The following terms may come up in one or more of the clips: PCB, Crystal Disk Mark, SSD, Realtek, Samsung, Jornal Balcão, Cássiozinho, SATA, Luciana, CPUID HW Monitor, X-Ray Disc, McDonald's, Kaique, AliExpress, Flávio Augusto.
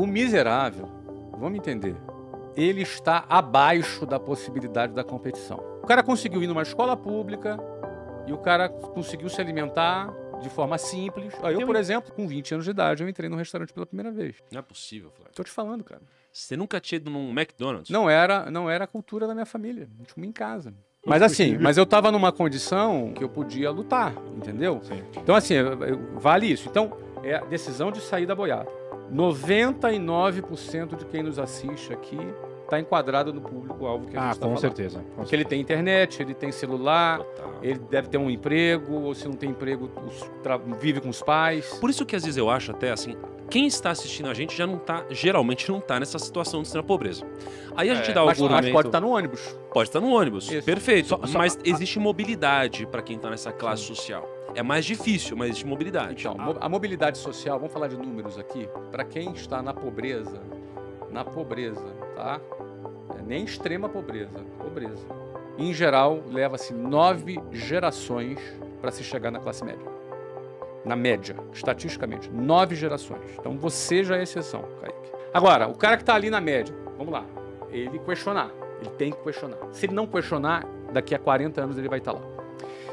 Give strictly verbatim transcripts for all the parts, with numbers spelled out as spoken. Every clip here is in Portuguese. O miserável, vamos entender, ele está abaixo da possibilidade da competição. O cara conseguiu ir numa escola pública e o cara conseguiu se alimentar de forma simples. Eu, por exemplo, com vinte anos de idade, eu entrei num restaurante pela primeira vez. Não é possível, Flávio. Tô te falando, cara. Você nunca tinha ido num McDonald's? Não era, não era a cultura da minha família. A gente comia em casa. Mas assim, mas eu tava numa condição que eu podia lutar, entendeu? Sim. Então assim, vale isso. Então, é a decisão de sair da boiada. noventa e nove por cento de quem nos assiste aqui tá enquadrado no público-alvo que a gente ah, tá com falando. Certeza, com certeza. Porque ele tem internet, ele tem celular, total. Ele deve ter um emprego, ou se não tem emprego, vive com os pais. Por isso que às vezes eu acho até assim, quem está assistindo a gente já não tá, geralmente não tá nessa situação de extrema pobreza. Aí a gente é, dá o mas, argumento... Mas pode estar no ônibus. Pode estar no ônibus, isso. Perfeito. Só, só, mas a, existe a... mobilidade para quem tá nessa classe sim. social. É mais difícil, mas existe mobilidade. Então, a, a mobilidade social, vamos falar de números aqui, para quem está na pobreza, na pobreza, tá? É, nem extrema pobreza, pobreza. Em geral, leva-se nove gerações para se chegar na classe média. Na média, estatisticamente, nove gerações. Então você já é exceção, Kaique. Agora, o cara que está ali na média, vamos lá, ele questionar, ele tem que questionar. Se ele não questionar, daqui a quarenta anos ele vai estar lá.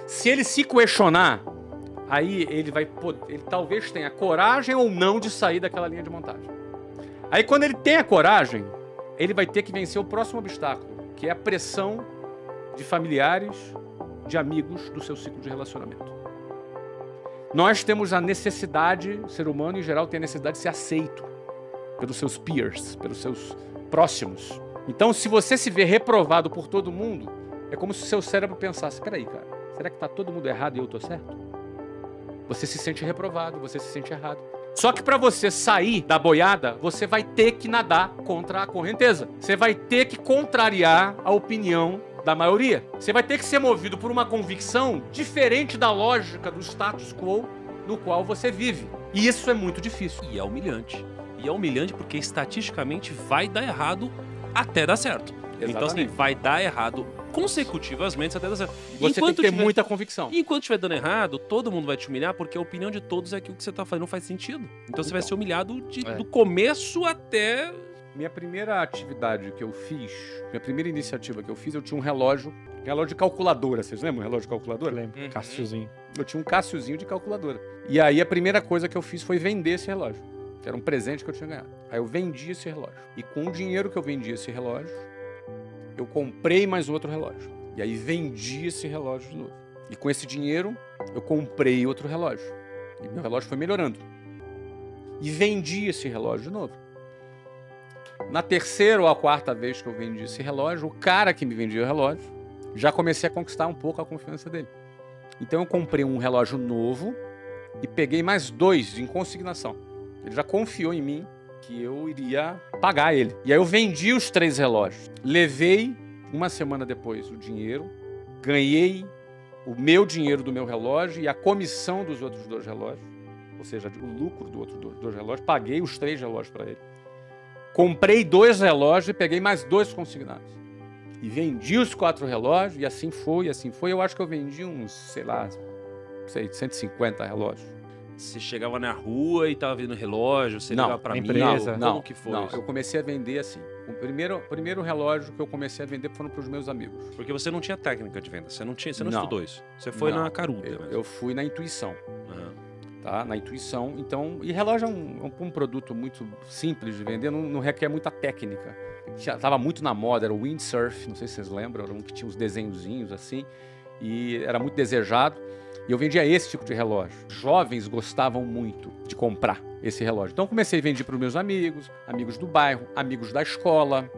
Se ele se questionar, aí ele vai poder, ele talvez tenha coragem ou não de sair daquela linha de montagem. Aí quando ele tem a coragem, ele vai ter que vencer o próximo obstáculo, que é a pressão de familiares, de amigos do seu ciclo de relacionamento. Nós temos a necessidade, o ser humano em geral tem a necessidade de ser aceito pelos seus peers, pelos seus próximos. Então se você se vê reprovado por todo mundo, é como se o seu cérebro pensasse, peraí, cara, será que tá todo mundo errado e eu tô certo? Você se sente reprovado, você se sente errado. Só que para você sair da boiada, você vai ter que nadar contra a correnteza. Você vai ter que contrariar a opinião da maioria. Você vai ter que ser movido por uma convicção diferente da lógica do status quo no qual você vive. E isso é muito difícil. E é humilhante. E é humilhante porque estatisticamente vai dar errado até dar certo. Exatamente. Então assim, vai dar errado consecutivamente até dar certo. Você enquanto tem que ter tiver, muita convicção. E enquanto estiver dando errado, todo mundo vai te humilhar, porque a opinião de todos é que o que você está fazendo não faz sentido. Então, então você vai ser humilhado de, é. do começo até... Minha primeira atividade que eu fiz, minha primeira iniciativa que eu fiz, eu tinha um relógio, relógio de calculadora. Vocês lembram o relógio de calculadora? Lembro. Uhum. Cássiozinho. Eu tinha um Cássiozinho de calculadora. E aí a primeira coisa que eu fiz foi vender esse relógio. Era um presente que eu tinha ganhado. Aí eu vendi esse relógio. E com o dinheiro que eu vendi esse relógio, eu comprei mais outro relógio. E aí vendi esse relógio de novo. E com esse dinheiro, eu comprei outro relógio. E meu relógio foi melhorando. E vendi esse relógio de novo. Na terceira ou a quarta vez que eu vendi esse relógio, o cara que me vendia o relógio, já comecei a conquistar um pouco a confiança dele. Então eu comprei um relógio novo e peguei mais dois em consignação. Ele já confiou em mim que eu iria pagar ele. E aí eu vendi os três relógios. Levei, uma semana depois, o dinheiro. Ganhei o meu dinheiro do meu relógio e a comissão dos outros dois relógios. Ou seja, o lucro dos outros dois relógios. Paguei os três relógios para ele. Comprei dois relógios e peguei mais dois consignados. E vendi os quatro relógios e assim foi, e assim foi. Eu acho que eu vendi uns, sei lá, sei, cento e cinquenta relógios. Você chegava na rua e tava vendo relógio, você ligava pra empresa? Não, não. Como que foi não, eu comecei a vender assim. O primeiro, primeiro relógio que eu comecei a vender foram pros meus amigos. Porque você não tinha técnica de venda, você não, tinha, você não, não. estudou isso. Você foi não. na caruda. Eu, eu fui na intuição. Uhum. Tá? Na intuição, então... E relógio é um, um, um produto muito simples de vender, não, não requer muita técnica. Já tava muito na moda, era o windsurf, não sei se vocês lembram, era um que tinha uns desenhozinhos assim, e era muito desejado. E eu vendia esse tipo de relógio. Jovens gostavam muito de comprar esse relógio. Então eu comecei a vender para os meus amigos, amigos do bairro, amigos da escola.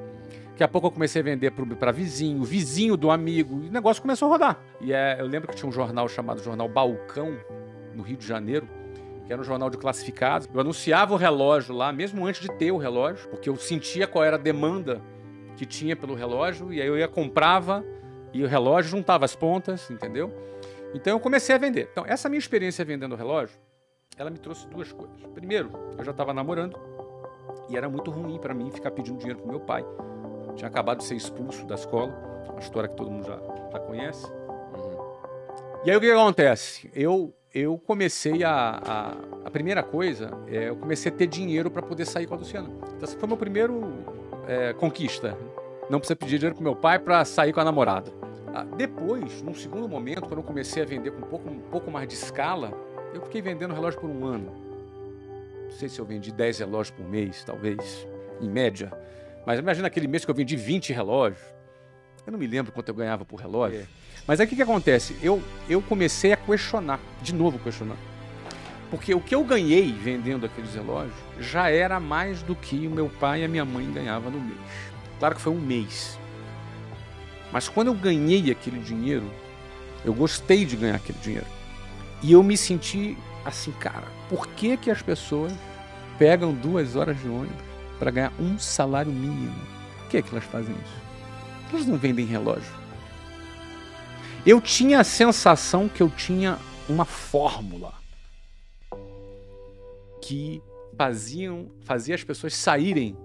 Daqui a pouco eu comecei a vender para vizinho, vizinho do amigo, e o negócio começou a rodar. E é, eu lembro que tinha um jornal chamado Jornal Balcão, no Rio de Janeiro, que era um jornal de classificados. Eu anunciava o relógio lá, mesmo antes de ter o relógio, porque eu sentia qual era a demanda que tinha pelo relógio, e aí eu ia, comprava, e o relógio juntava as pontas, entendeu? Então eu comecei a vender. Então essa minha experiência vendendo relógio, ela me trouxe duas coisas. Primeiro, eu já estava namorando, e era muito ruim para mim ficar pedindo dinheiro pro meu pai. Eu tinha acabado de ser expulso da escola, uma história que todo mundo já, já conhece. E aí o que acontece? Eu... eu comecei a, a... A primeira coisa, é, eu comecei a ter dinheiro para poder sair com a Luciana. Então, essa foi a minha primeira é, conquista. Não precisa pedir dinheiro pro meu pai para sair com a namorada. Ah, depois, num segundo momento, quando eu comecei a vender com um pouco, um pouco mais de escala, eu fiquei vendendo relógio por um ano. Não sei se eu vendi dez relógios por mês, talvez, em média. Mas imagina aquele mês que eu vendi vinte relógios. Eu não me lembro quanto eu ganhava por relógio. É. Mas aí o que, que acontece? Eu, eu comecei a questionar, de novo questionar. Porque o que eu ganhei vendendo aqueles relógios já era mais do que o meu pai e a minha mãe ganhavam no mês. Claro que foi um mês. Mas quando eu ganhei aquele dinheiro, eu gostei de ganhar aquele dinheiro. E eu me senti assim, cara, por que que as pessoas pegam duas horas de ônibus para ganhar um salário mínimo? Por que que elas fazem isso? Elas não vendem relógio. Eu tinha a sensação que eu tinha uma fórmula que faziam, fazia as pessoas saírem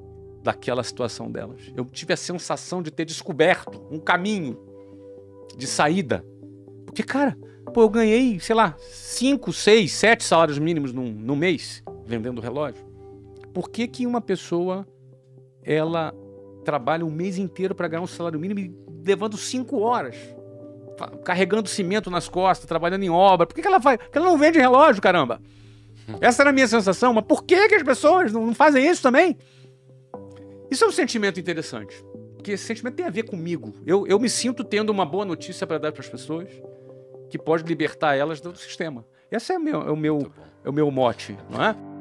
daquela situação delas. Eu tive a sensação de ter descoberto um caminho de saída. Porque, cara, pô, eu ganhei, sei lá, cinco, seis, sete salários mínimos num, num mês vendendo relógio. Por que que uma pessoa, ela trabalha um mês inteiro para ganhar um salário mínimo levando cinco horas, carregando cimento nas costas, trabalhando em obra? Por que que ela faz? Porque ela não vende relógio, caramba. Essa era a minha sensação. Mas por que que as pessoas não fazem isso também? Isso é um sentimento interessante, porque esse sentimento tem a ver comigo. Eu, eu me sinto tendo uma boa notícia para dar para as pessoas, que pode libertar elas do sistema. Esse é o meu, é o meu, é o meu mote, não é?